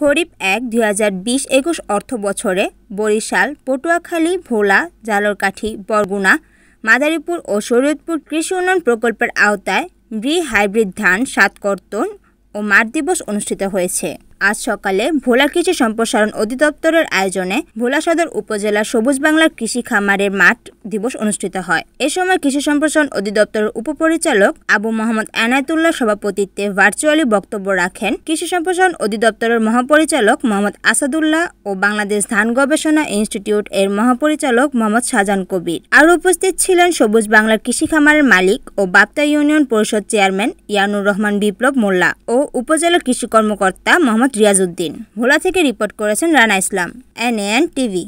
खरीफ 2020-21 अर्थ बचरे बरिशाल पटुआखाली भोला झालोकाठी बरगुना मादारीपुर और शरीयतपुर कृषि उन्नयन प्रकल्पेर आवताय ब्री हाइब्रिड धान 7 कर्तन और माठ दिवस अनुष्ठित हयेछे। आज सकाले भोला कृषि सम्प्रसारण अधिदप्तरेर आयोजने भोला सदर उपजेला सबूज बांगलार कृषि खामारेर माठ दिवस अनुष्ठित हय। एइ समय कृषि सम्प्रसारण अधिदप्तरेर उपपरिचालक आबू मोहम्मद एनायतुल्लाह सभापतित्वे भार्चुयाली बक्तब्य राखेन कृषि सम्प्रसारण अधिदप्तरेर महापरिचालक मोहम्मद आसादुल्लाह और बांग्लादेश धान गवेषणा इन्स्टीट्यूट एर महापरिचालक मोहम्मद शाजान कबीर। आरो उपस्थित छिलेन सबूज बांगलार कृषि खामारेर मालिक और बाप्ता इउनियन परिषद चेयरमैन यानुरहान विप्लब मोल्ला और उपजेला कृषि कर्मकर्ता मोहम्मद रियाजद्दीन। भोला थेके रिपोर्ट करेছেন राना इसलाम, NAN TV।